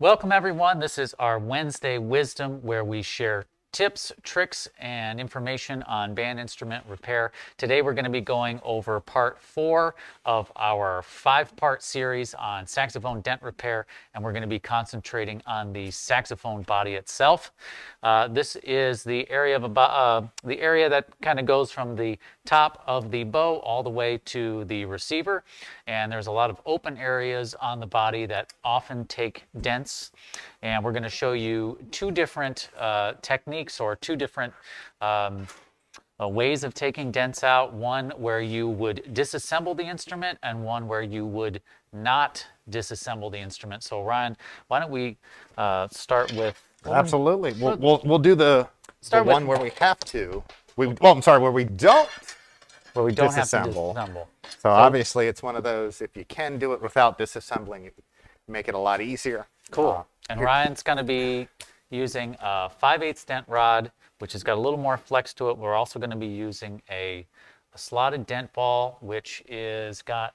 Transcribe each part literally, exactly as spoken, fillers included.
Welcome everyone. This is our Wednesday Wisdom where we share tips, tricks, and information on band instrument repair. Today we're going to be going over part four of our five-part series on saxophone dent repair, and we're going to be concentrating on the saxophone body itself. Uh, this is the area of about, uh, the area that kind of goes from the top of the bow all the way to the receiver, and there's a lot of open areas on the body that often take dents, and we're going to show you two different uh, techniques or two different um, uh, ways of taking dents out, one where you would disassemble the instrument and one where you would not disassemble the instrument. So Ryan, why don't we uh, start with... Absolutely. We'll, we'll, we'll do the, start the one with, where we have to. We, well, I'm sorry, where we don't where we don't disassemble. Have to disassemble. So, so obviously it's one of those, if you can do it without disassembling, you make it a lot easier. Cool. Uh, and Ryan's going to be using a five eighths dent rod, which has got a little more flex to it. We're also going to be using a, a slotted dent ball, which is got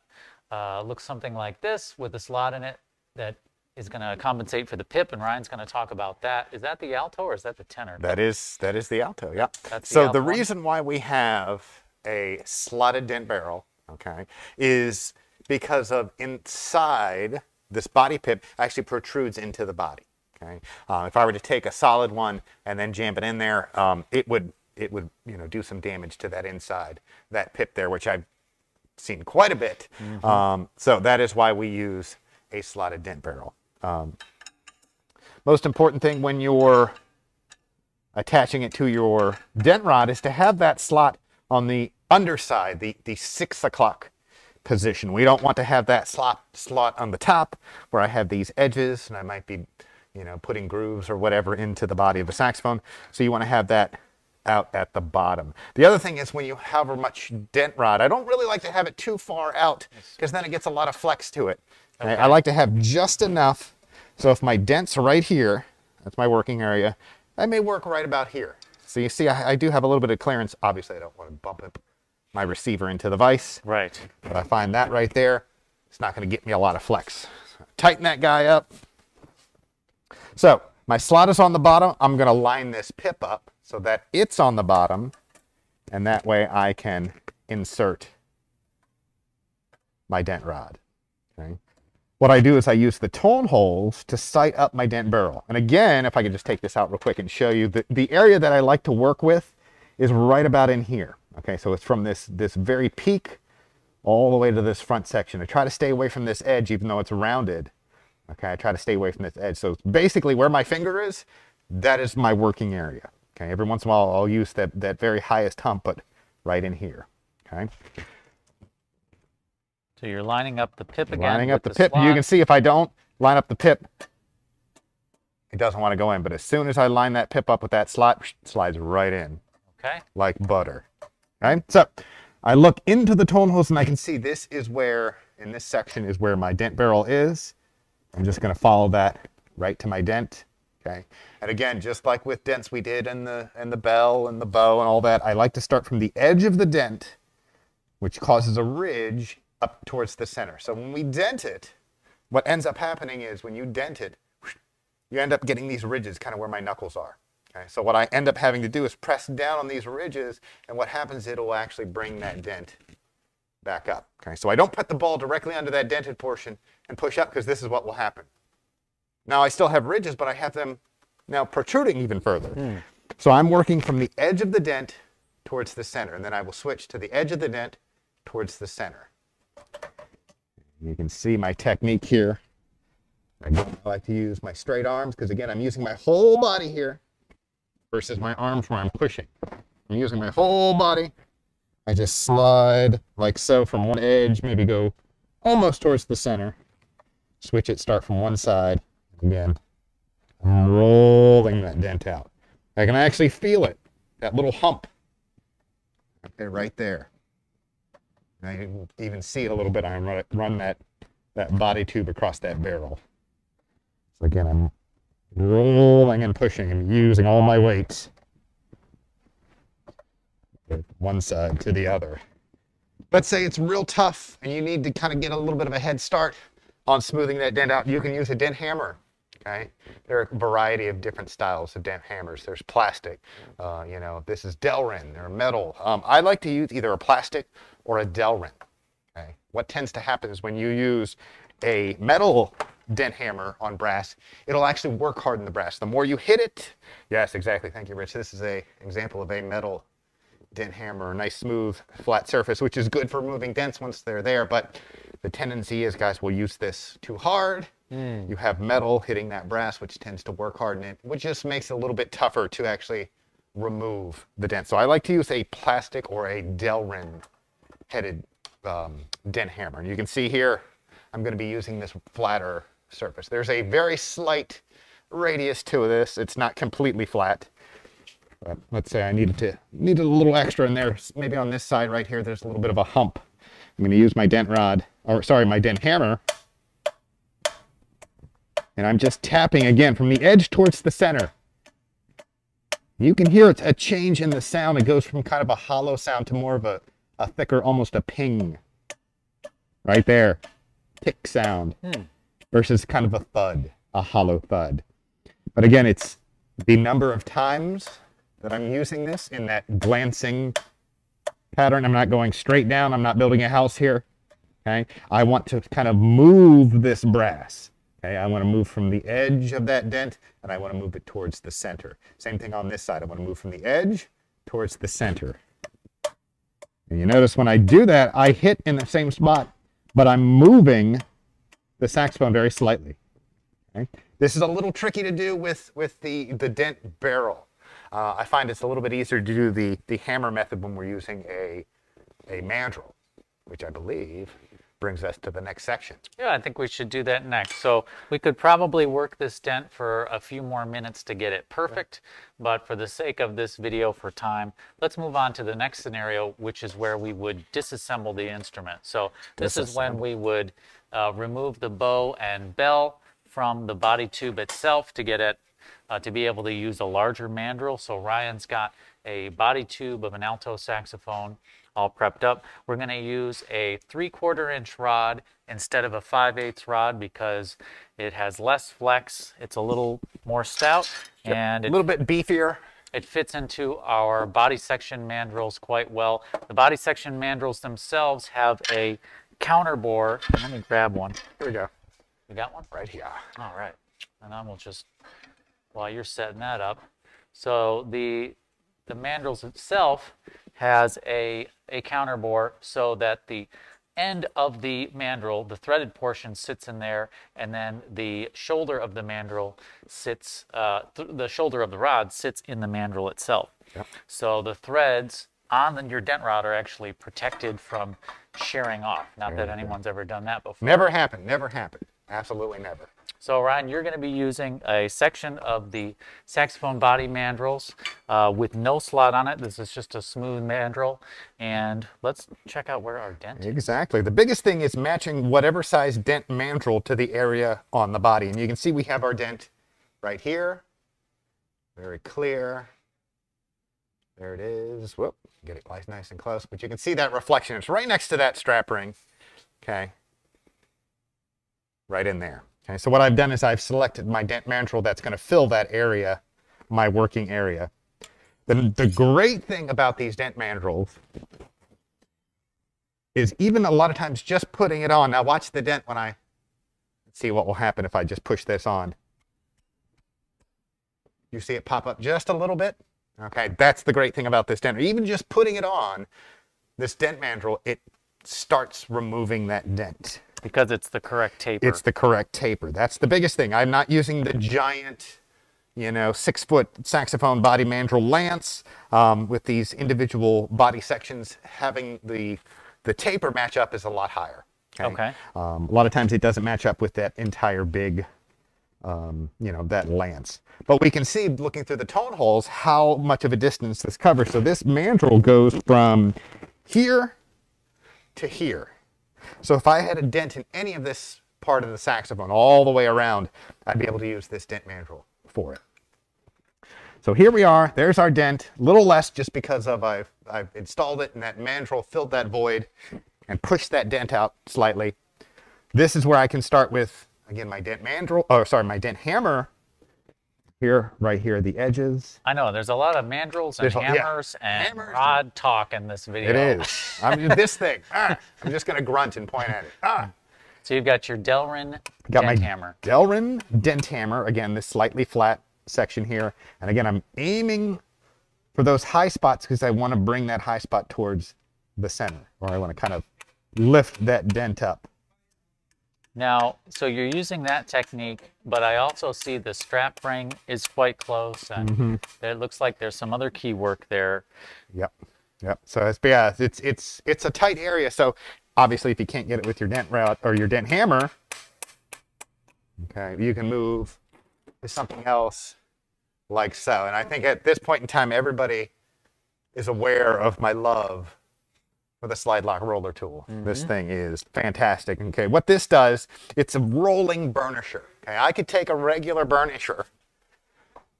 uh, looks something like this with a slot in it that is going to compensate for the pip, and Ryan's going to talk about that. Is that the alto or is that the tenor? That is that is the alto, yeah. That's the so alto. The reason why we have a slotted dent barrel, okay, is because of inside this body pip actually protrudes into the body. Okay. Uh, if I were to take a solid one and then jam it in there, um, it would it would you know do some damage to that inside that pip there, which I've seen quite a bit. Mm-hmm. um, so that is why we use a slotted dent barrel. Um, most important thing when you're attaching it to your dent rod is to have that slot on the underside, the the six o'clock position. We don't want to have that slot slot on the top where I have these edges and I might be, you know, putting grooves or whatever into the body of a saxophone. So you want to have that out at the bottom. The other thing is when you have however much dent rod, I don't really like to have it too far out because then it gets a lot of flex to it. Okay. I, I like to have just enough. So if my dent's right here, that's my working area, I may work right about here. So you see, I, I do have a little bit of clearance. Obviously I don't want to bump up my receiver into the vise. Right. But I find that right there, it's not going to get me a lot of flex. So tighten that guy up. So my slot is on the bottom. I'm going to line this pip up so that it's on the bottom, and that way I can insert my dent rod. Okay. What I do is I use the tone holes to sight up my dent barrel. And again, if I could just take this out real quick and show you, the, the area that I like to work with is right about in here. Okay, so it's from this, this very peak all the way to this front section. I try to stay away from this edge even though it's rounded. Okay, I try to stay away from this edge. So basically where my finger is, that is my working area. Okay, every once in a while I'll use that, that very highest hump, but right in here. Okay. So you're lining up the pip again. Lining up the pip. You can see if I don't line up the pip, it doesn't want to go in. But as soon as I line that pip up with that slot, it slides right in. Okay. Like butter. Okay, so I look into the tone holes and I can see this is where, in this section is where my dent barrel is. I'm just going to follow that right to my dent, okay? And again, just like with dents we did in the, in the bell and the bow and all that, I like to start from the edge of the dent, which causes a ridge up towards the center. So when we dent it, what ends up happening is when you dent it, you end up getting these ridges kind of where my knuckles are, okay? So what I end up having to do is press down on these ridges, and what happens, it'll actually bring that dent back up, okay? So I don't put the ball directly under that dented portion and push up, because this is what will happen. Now I still have ridges, but I have them now protruding even further. Mm. So I'm working from the edge of the dent towards the center, and then I will switch to the edge of the dent towards the center. You can see my technique here. I like to use my straight arms, because again, I'm using my whole body here versus my arms where I'm pushing. I'm using my whole body. I just slide like so from one edge, maybe go almost towards the center. Switch it, start from one side. Again, I'm rolling that dent out. I can actually feel it, that little hump. Right there, right there. And I can even see it a little bit. I run, run that, that body tube across that barrel. So again, I'm rolling and pushing and using all my weight. One side to the other. Let's say it's real tough and you need to kind of get a little bit of a head start on smoothing that dent out. You can use a dent hammer. right? There are a variety of different styles of dent hammers. There's plastic, uh, you know, this is Delrin, they're metal. Um, I like to use either a plastic or a Delrin, okay? What tends to happen is when you use a metal dent hammer on brass, it'll actually work hard in the brass. The more you hit it, yes, exactly, thank you, Rich. This is a example of a metal dent hammer, nice smooth flat surface, which is good for removing dents once they're there, but the tendency is, guys, we'll use this too hard. Mm. You have metal hitting that brass, which tends to work hard in it, which just makes it a little bit tougher to actually remove the dent. So I like to use a plastic or a Delrin headed um, dent hammer. And you can see here, I'm going to be using this flatter surface. There's a very slight radius to this. It's not completely flat. But let's say I needed to needed a little extra in there. Maybe on this side right here, there's a little bit of a hump. I'm going to use my dent rod, or sorry, my dent hammer, and I'm just tapping again from the edge towards the center. You can hear it's a change in the sound. It goes from kind of a hollow sound to more of a, a thicker, almost a ping, right there, tick sound, hmm. versus kind of a thud, a hollow thud. But again, it's the number of times that I'm using this in that glancing pattern. I'm not going straight down. I'm not building a house here, okay? I want to kind of move this brass, okay? I want to move from the edge of that dent, and I want to move it towards the center. Same thing on this side. I want to move from the edge towards the center. And you notice when I do that, I hit in the same spot, but I'm moving the saxophone very slightly, okay? This is a little tricky to do with, with the, the dent barrel. Uh, I find it's a little bit easier to do the, the hammer method when we're using a, a mandrel, which I believe brings us to the next section. Yeah, I think we should do that next. So we could probably work this dent for a few more minutes to get it perfect, but for the sake of this video for time, let's move on to the next scenario, which is where we would disassemble the instrument. So this is when we would uh, remove the bow and bell from the body tube itself to get it Uh, to be able to use a larger mandrel. So Ryan's got a body tube of an alto saxophone all prepped up. We're going to use a three-quarter inch rod instead of a five-eighths rod because it has less flex. It's a little more stout, yep, and a little bit beefier. It fits into our body section mandrels quite well. The body section mandrels themselves have a counterbore. Let me grab one. Here we go. We got one right here. All right, and I will just. While you're setting that up, so the the mandrels itself has a a counterbore so that the end of the mandrel, the threaded portion, sits in there, and then the shoulder of the mandrel sits uh, th the shoulder of the rod sits in the mandrel itself. Yep. So the threads on the, your dent rod are actually protected from shearing off. Not that anyone's ever done that before. Never happened. Never happened. Absolutely never. So Ryan, you're going to be using a section of the saxophone body mandrels uh, with no slot on it. This is just a smooth mandrel. And let's check out where our dent is. Exactly. The biggest thing is matching whatever size dent mandrel to the area on the body. And you can see we have our dent right here. Very clear. There it is. Whoop. Get it nice and close. But you can see that reflection. It's right next to that strap ring. Okay. Right in there. Okay, so what I've done is I've selected my dent mandrel that's going to fill that area, my working area. The, the great thing about these dent mandrels is even a lot of times just putting it on. Now watch the dent when I see what will happen if I just push this on. You see it pop up just a little bit? Okay, that's the great thing about this dent. Even just putting it on, this dent mandrel, it starts removing that dent. Because it's the correct taper. It's the correct taper. That's the biggest thing. I'm not using the giant, you know, six-foot saxophone body mandrel lance um, with these individual body sections. Having the, the taper match up is a lot higher. Okay. okay. Um, a lot of times it doesn't match up with that entire big, um, you know, that lance. But we can see, looking through the tone holes, how much of a distance this covers. So this mandrel goes from here to here. So if I had a dent in any of this part of the saxophone all the way around, I'd be able to use this dent mandrel for it. So here we are. There's our dent. A little less just because of I've, I've installed it and that mandrel filled that void and pushed that dent out slightly. This is where I can start with again, my dent mandrel, oh, sorry, my dent hammer here, right here, the edges. I know, there's a lot of mandrels and there's, hammers yeah. and hammers rod and... talk in this video. It is. I'm this thing. Ah, I'm just going to grunt and point at it. Ah. So you've got your Delrin got dent my hammer. Delrin dent hammer. Again, this slightly flat section here. And again, I'm aiming for those high spots because I want to bring that high spot towards the center, or I want to kind of lift that dent up. Now, so you're using that technique, but I also see the strap ring is quite close, and mm-hmm. it looks like there's some other key work there. Yep, yep. So it's, yeah, it's it's it's a tight area. So obviously, if you can't get it with your dent rod or your dent hammer, okay, you can move to something else like so. And I think at this point in time, everybody is aware of my love for the slide lock roller tool. Mm-hmm. This thing is fantastic. Okay, what this does, it's a rolling burnisher. Okay, I could take a regular burnisher,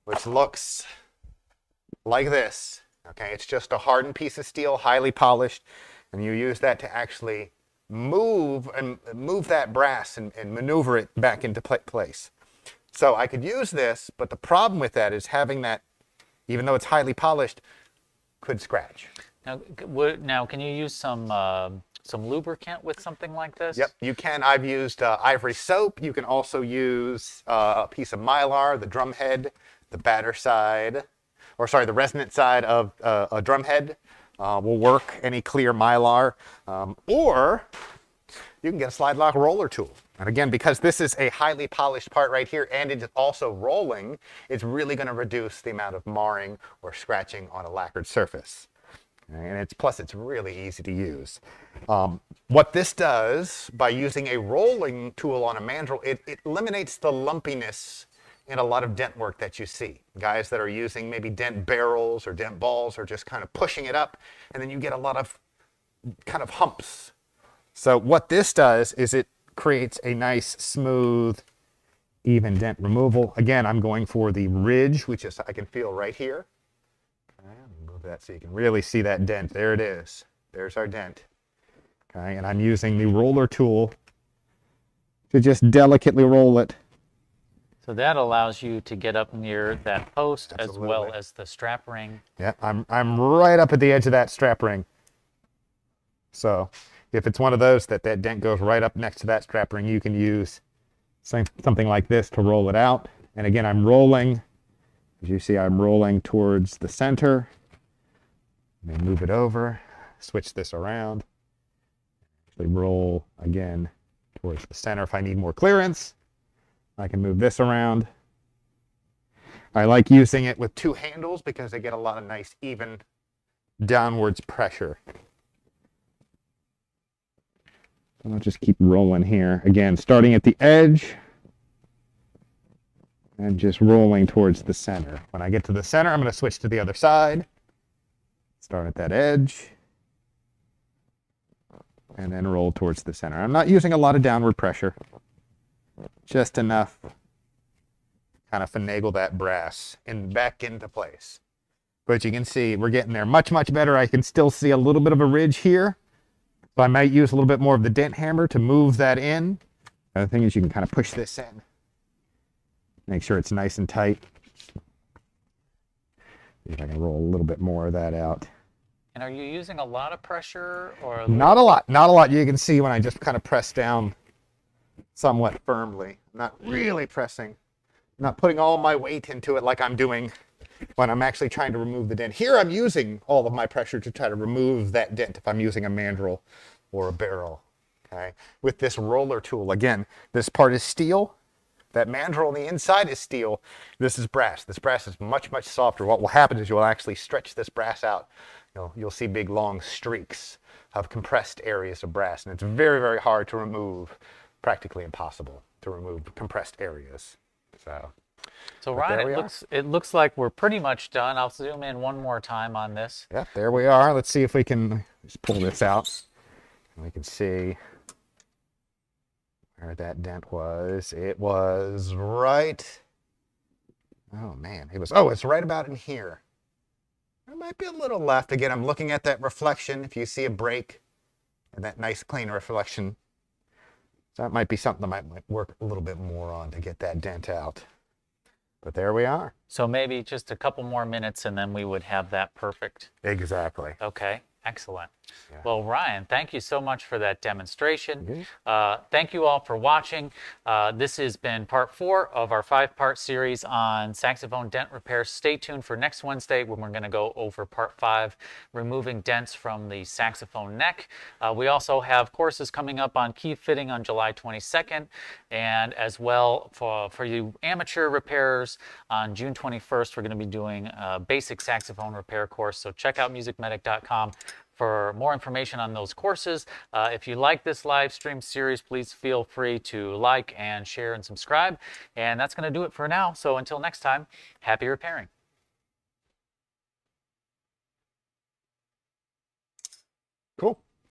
which looks like this. Okay, it's just a hardened piece of steel, highly polished, and you use that to actually move and move that brass and, and maneuver it back into place. So I could use this, but the problem with that is having that, even though it's highly polished, could scratch. Now, now, can you use some uh, some lubricant with something like this? Yep, you can. I've used uh, ivory soap. You can also use uh, a piece of mylar, the drum head, the batter side, or sorry, the resonant side of uh, a drum head uh, will work, any clear mylar. Um, or you can get a slide lock roller tool. And again, because this is a highly polished part right here, and it's also rolling, it's really going to reduce the amount of marring or scratching on a lacquered surface. And it's, plus it's really easy to use. Um, what this does, by using a rolling tool on a mandrel, it, it eliminates the lumpiness in a lot of dent work that you see. Guys that are using maybe dent barrels or dent balls are just kind of pushing it up, and then you get a lot of kind of humps. So what this does is it creates a nice, smooth, even dent removal. Again, I'm going for the ridge, which is I can feel right here. That so you can really see that dent. There it is. There's our dent. Okay, and I'm using the roller tool to just delicately roll it. So that allows you to get up near that post Absolutely. as well as the strap ring. Yeah, I'm I'm right up at the edge of that strap ring. So if it's one of those that that dent goes right up next to that strap ring, you can use something like this to roll it out. And again, I'm rolling. As you see, I'm rolling towards the center. Let me move it over, switch this around, actually roll again towards the center. If I need more clearance, I can move this around. I like using it with two handles because they get a lot of nice even downwards pressure. And I'll just keep rolling here. Again, starting at the edge and just rolling towards the center. When I get to the center, I'm going to switch to the other side. Start at that edge, and then roll towards the center. I'm not using a lot of downward pressure, just enough to kind of finagle that brass and back into place. But you can see we're getting there much, much better. I can still see a little bit of a ridge here, so I might use a little bit more of the dent hammer to move that in. The thing is you can kind of push this in, make sure it's nice and tight. See if I can roll a little bit more of that out. And are you using a lot of pressure or a not a lot? Not a lot. You can see when I just kind of press down somewhat firmly. I'm not really pressing. I'm not putting all my weight into it like I'm doing when I'm actually trying to remove the dent. Here I'm using all of my pressure to try to remove that dent if I'm using a mandrel or a barrel. Okay. With this roller tool, again, this part is steel. That mandrel on the inside is steel. This is brass. This brass is much, much softer. What will happen is you'll actually stretch this brass out. You'll, you'll see big, long streaks of compressed areas of brass. And it's very, very hard to remove, practically impossible to remove compressed areas. So, so Ron, it looks, it looks like we're pretty much done. I'll zoom in one more time on this. Yep, there we are. Let's see if we can just pull this out. And we can see where that dent was. It was right, oh man, it was, oh, it's right about in here. There might be a little left. Again, I'm looking at that reflection. If you see a break and that nice clean reflection, That might be something that I might work a little bit more on to get that dent out. But there we are. So maybe just a couple more minutes and then we would have that perfect. Exactly. Okay, excellent. Yeah. Well, Ryan, thank you so much for that demonstration. Mm-hmm. uh, thank you all for watching. Uh, this has been part four of our five-part series on saxophone dent repair. Stay tuned for next Wednesday when we're going to go over part five, removing dents from the saxophone neck. Uh, we also have courses coming up on key fitting on July twenty-second, and as well for, for you amateur repairers on June twenty-first, we're going to be doing a basic saxophone repair course. So check out music medic dot com. For more information on those courses. Uh, if you like this live stream series, please feel free to like and share and subscribe. And that's going to do it for now. So until next time, happy repairing.